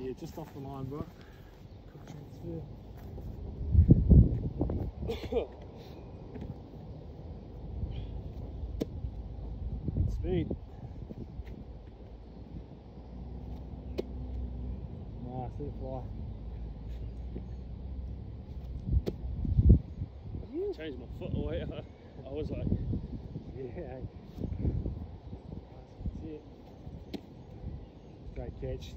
here, just off the line, right? Good speed. Nice little fly. I changed my foot away. I was like, yeah. That's it. Great catch.